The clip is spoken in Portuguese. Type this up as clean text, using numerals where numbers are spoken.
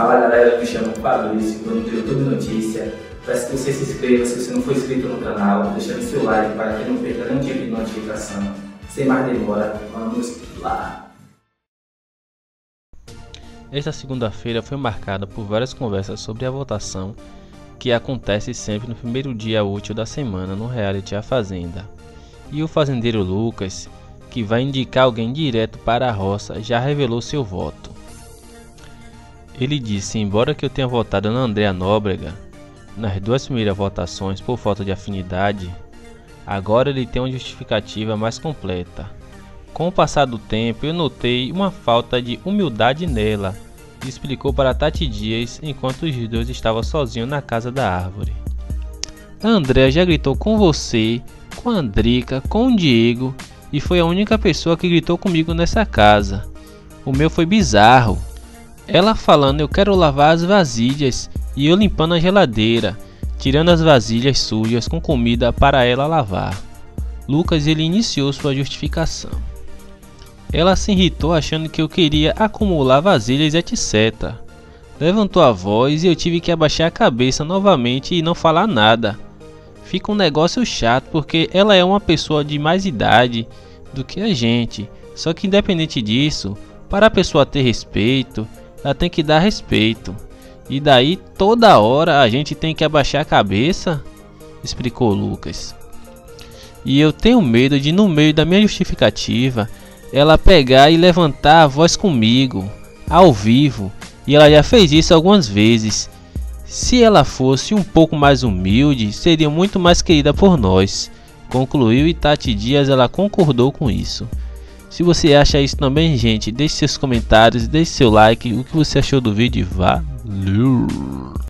Fala galera, eu me chamo Fabrício, dono do YouTube Notícia. Peço que você se inscreva se você não for inscrito no canal, deixando seu like para que não perca nenhum tipo de notificação. Sem mais demora, vamos lá! Esta segunda-feira foi marcada por várias conversas sobre a votação que acontece sempre no primeiro dia útil da semana no reality A Fazenda. E o fazendeiro Lucas, que vai indicar alguém direto para a roça, já revelou seu voto. Ele disse: embora que eu tenha votado na Andréa Nóbrega nas duas primeiras votações por falta de afinidade, agora ele tem uma justificativa mais completa. Com o passar do tempo eu notei uma falta de humildade nela, explicou para Tati Dias enquanto os dois estavam sozinhos na casa da árvore. A Andréa já gritou com você, com a Andrica, com o Diego e foi a única pessoa que gritou comigo nessa casa. O meu foi bizarro. Ela falando eu quero lavar as vasilhas e eu limpando a geladeira, tirando as vasilhas sujas com comida para ela lavar. Lucas ele iniciou sua justificação. Ela se irritou achando que eu queria acumular vasilhas etc. Levantou a voz e eu tive que abaixar a cabeça novamente e não falar nada. Fica um negócio chato porque ela é uma pessoa de mais idade do que a gente, só que independente disso, para a pessoa ter respeito, ela tem que dar respeito, e daí toda hora a gente tem que abaixar a cabeça, explicou Lucas. E eu tenho medo de no meio da minha justificativa, ela pegar e levantar a voz comigo, ao vivo, e ela já fez isso algumas vezes. Se ela fosse um pouco mais humilde, seria muito mais querida por nós, concluiu, e Tati Dias ela concordou com isso. Se você acha isso também, gente, deixe seus comentários, deixe seu like, o que você achou do vídeo, valeu!